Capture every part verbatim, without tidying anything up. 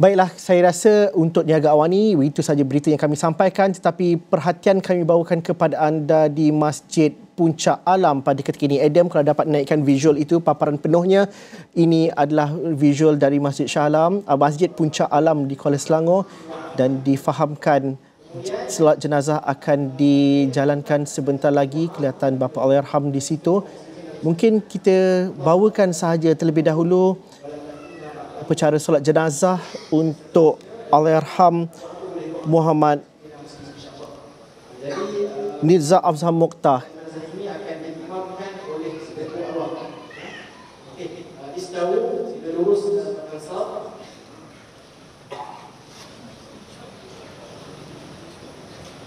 Baiklah, saya rasa untuk Niaga Awam ini, itu sahaja berita yang kami sampaikan, tetapi perhatian kami bawakan kepada anda di Masjid Puncak Alam pada ketika ini. Adam, kalau dapat naikkan visual itu, paparan penuhnya, ini adalah visual dari Masjid Shah Alam, Masjid Puncak Alam di Kuala Selangor, dan difahamkan solat jenazah akan dijalankan sebentar lagi. Kelihatan Bapa Allahyarham di situ. Mungkin kita bawakan sahaja terlebih dahulu upacara solat jenazah untuk Allahyarham Muhammad Nizal Afzal Mokhtar.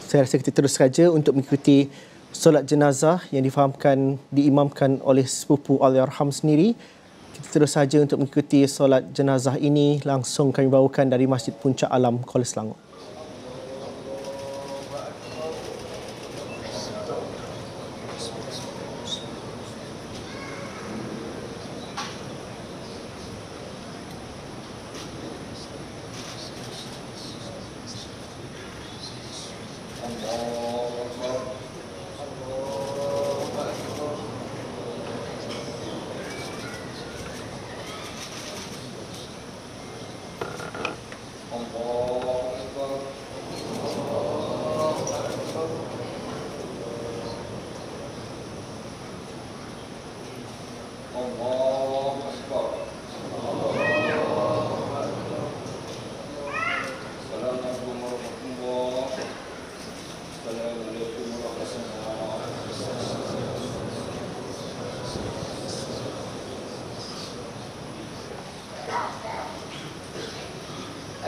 Saya rasa kita terus saja untuk mengikuti solat jenazah yang difahamkan diimamkan oleh sepupu Allahyarham sendiri. Kita terus saja untuk mengikuti solat jenazah ini langsung kami bawakan dari Masjid Puncak Alam, Kuala Selangor.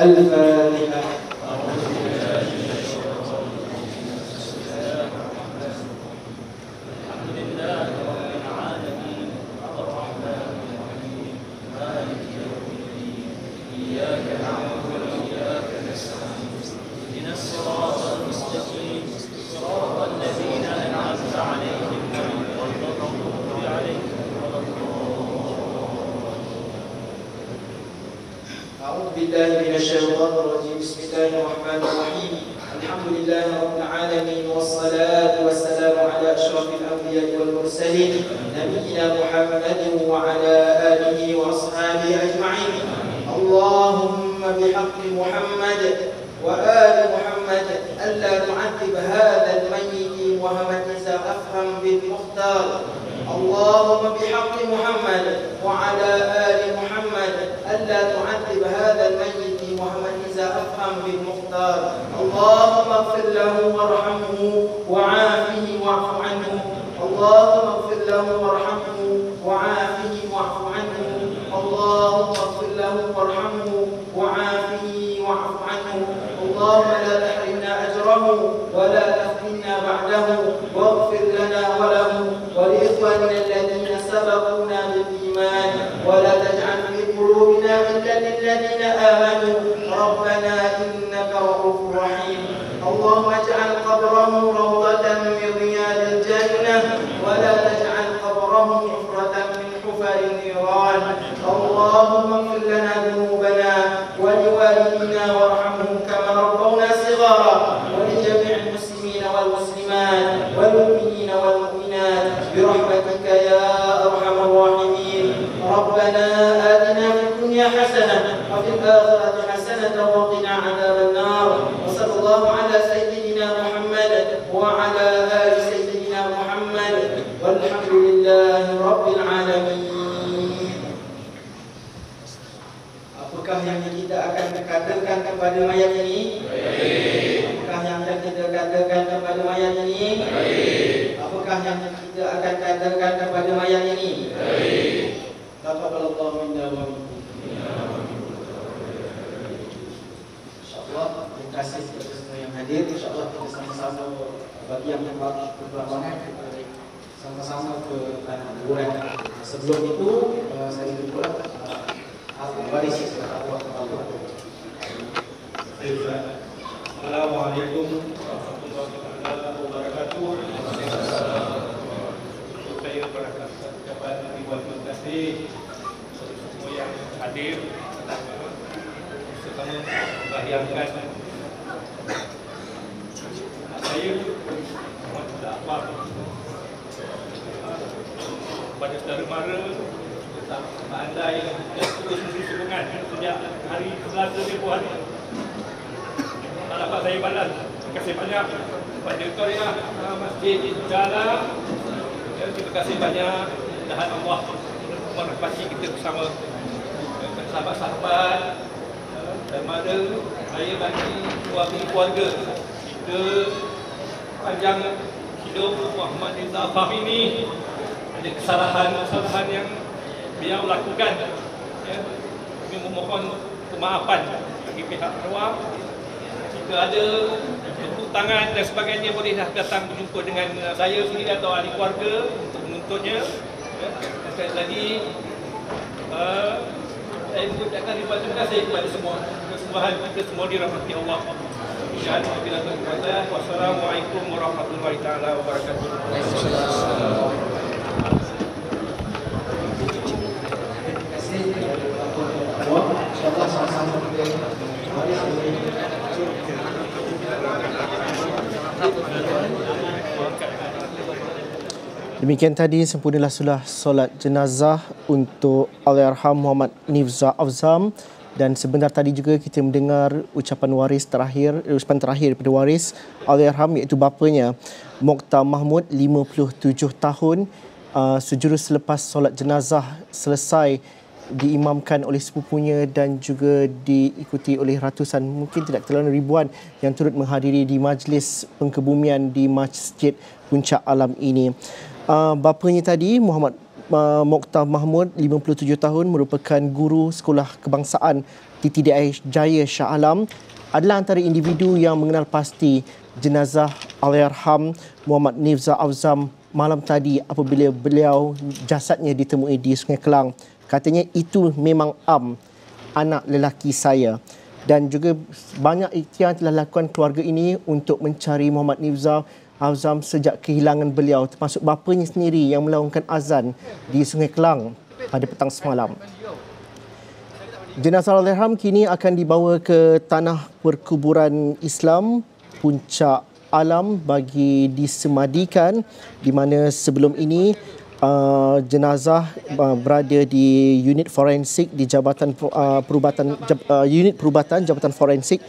الفاتحة. Terima kasih kepada semua yang hadir. Terima saya bayangkan saya memang tidak apa-apa pada saudara-mara anda yang terus berhubungan sejak hari Selasa tempoh hari. Tak dapat saya balas. Terima kasih banyak kepada Tuan Masjid Puncak Alam. Terima kasih banyak. Mudah-mudahan Allah merahmati kita bersama sahabat-sahabat dan mana saya bagi suami keluarga kita panjang hidup Muhammad Nizal Afzal ini ada kesalahan-kesalahan yang beliau lakukan, ya. Kami memohon kemaafan bagi pihak awam. Jika ada tepuk tangan dan sebagainya, bolehlah datang berjumpa dengan saya sendiri atau ahli keluarga untuk menuntutnya, ya. Sekali lagi uh, saya mengucapkan ribuan terima kasih kepada semua. Kesembahan kita semua dirahmati Allah. Wassalamualaikum warahmatullahi wabarakatuh. InsyaAllah sama-sama kita mari demikian tadi sempurnalah solat jenazah untuk Allahyarham Muhammad Nizal Afzal. Dan sebentar tadi juga kita mendengar ucapan waris terakhir ucapan terakhir daripada waris Allahyarham iaitu bapanya Mokhtar Mahmud, lima puluh tujuh tahun, uh, sejurus selepas solat jenazah selesai diimamkan oleh sepupunya dan juga diikuti oleh ratusan, mungkin tidak terlalu ribuan yang turut menghadiri di majlis pengkebumian di Masjid Puncak Alam ini. Uh, bapanya tadi, Muhammad uh, Mokhtar Mahmud, lima puluh tujuh tahun, merupakan guru sekolah kebangsaan di T D I Jaya Shah Alam, adalah antara individu yang mengenal pasti jenazah Allahyarham Muhammad Nizal Afzal malam tadi apabila beliau jasadnya ditemui di Sungai Kelang. Katanya itu memang am, anak lelaki saya. Dan juga banyak ikhtiar telah lakukan keluarga ini untuk mencari Muhammad Nizal Afzal sejak kehilangan beliau, termasuk bapanya sendiri yang melaungkan azan di Sungai Kelang pada petang semalam. Jenazah Allahyarham kini akan dibawa ke Tanah Perkuburan Islam Puncak Alam bagi disemadikan, di mana sebelum ini Uh, jenazah uh, berada di unit forensik di Jabatan uh, Perubatan Jab, uh, unit Perubatan Jabatan Forensik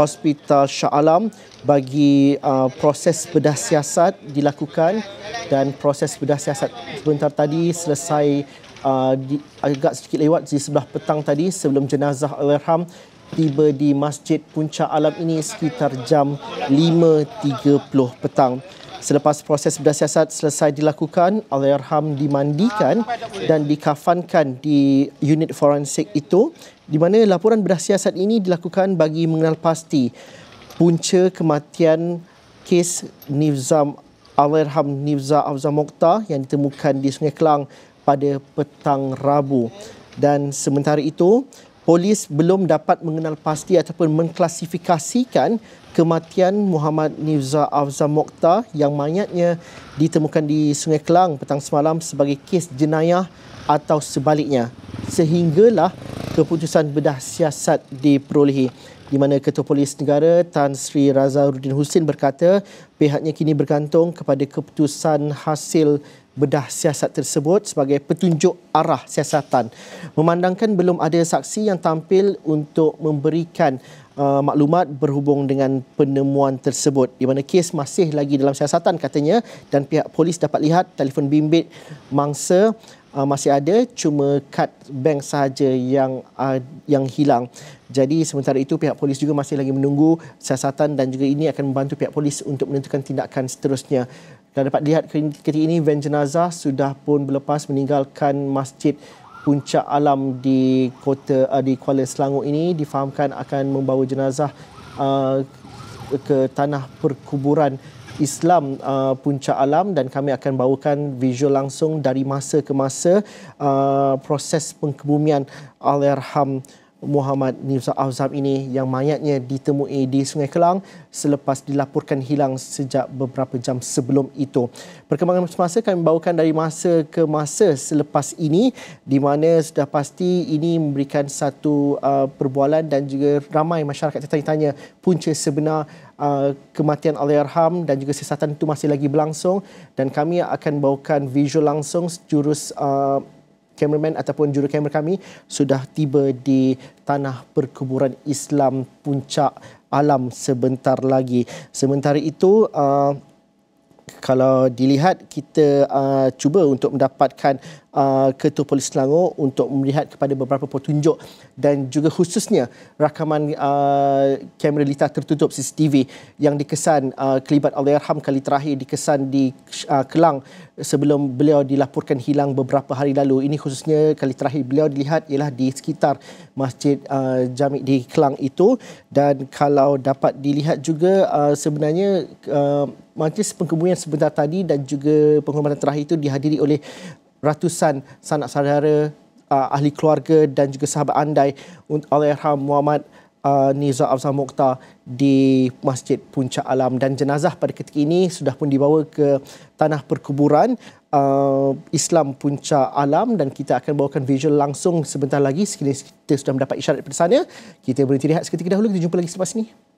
Hospital Shah Alam bagi uh, proses bedah siasat dilakukan, dan proses bedah siasat sebentar tadi selesai uh, di, agak sedikit lewat di sebelah petang tadi sebelum jenazah Allahyarham tiba di Masjid Puncak Alam ini sekitar jam lima tiga puluh petang. Selepas proses bedah siasat selesai dilakukan, Allahyarham dimandikan dan dikafankan di unit forensik itu, di mana laporan bedah siasat ini dilakukan bagi mengenal pasti punca kematian kes Nizal Allahyarham Nizal Afzal Mokhtar yang ditemukan di Sungai Kelang pada petang Rabu. Dan sementara itu, polis belum dapat mengenal pasti ataupun mengklasifikasikan kematian Muhammad Nizal Afzal Mokhtar yang mayatnya ditemukan di Sungai Kelang petang semalam sebagai kes jenayah atau sebaliknya, sehinggalah keputusan bedah siasat diperolehi, di mana Ketua Polis Negara Tan Sri Razaluddin Hussein berkata pihaknya kini bergantung kepada keputusan hasil bedah siasat tersebut sebagai petunjuk arah siasatan, memandangkan belum ada saksi yang tampil untuk memberikan uh, maklumat berhubung dengan penemuan tersebut, di mana kes masih lagi dalam siasatan katanya. Dan pihak polis dapat lihat telefon bimbit mangsa Uh, masih ada, cuma kad bank sahaja yang uh, yang hilang. Jadi sementara itu pihak polis juga masih lagi menunggu siasatan, dan juga ini akan membantu pihak polis untuk menentukan tindakan seterusnya. Dan dapat lihat ketika ini van jenazah sudah pun berlepas meninggalkan Masjid Puncak Alam di kota uh, di Kuala Selangor ini, difahamkan akan membawa jenazah uh, ke Tanah Perkuburan Islam uh, Puncak Alam, dan kami akan bawakan visual langsung dari masa ke masa uh, proses pengkebumian Allahyarham Muhammad Nizal Afzal ini yang mayatnya ditemui di Sungai Kelang selepas dilaporkan hilang sejak beberapa jam sebelum itu. Perkembangan semasa kami bawakan dari masa ke masa selepas ini, di mana sudah pasti ini memberikan satu uh, perbualan dan juga ramai masyarakat tertanya-tanya punca sebenar Uh, kematian Allahyarham dan juga siasatan itu masih lagi berlangsung, dan kami akan bawakan visual langsung. Jurus uh, kameraman ataupun juru kamera kami sudah tiba di Tanah Perkuburan Islam Puncak Alam sebentar lagi. Sementara itu, uh, kalau dilihat, kita uh, cuba untuk mendapatkan uh, Ketua Polis Selangor untuk melihat kepada beberapa petunjuk dan juga khususnya rakaman uh, kamera litar tertutup C C T V yang dikesan uh, kelibat Allahyarham kali terakhir dikesan di uh, Kelang sebelum beliau dilaporkan hilang beberapa hari lalu. Ini khususnya kali terakhir beliau dilihat ialah di sekitar Masjid uh, Jamik di Kelang itu. Dan kalau dapat dilihat juga uh, sebenarnya uh, majlis pengkebumian sebentar tadi dan juga penghormatan terakhir itu dihadiri oleh ratusan sanak saudara, uh, ahli keluarga dan juga sahabat andai Allahyarham Muhammad uh, Nizal Afzal Mokhtar di Masjid Puncak Alam. Dan jenazah pada ketika ini sudah pun dibawa ke Tanah Perkuburan uh, Islam Puncak Alam, dan kita akan bawakan visual langsung sebentar lagi. Sekiranya kita sudah mendapat isyarat daripada sana, kita berhenti rehat seketika dahulu. Kita jumpa lagi selepas ini.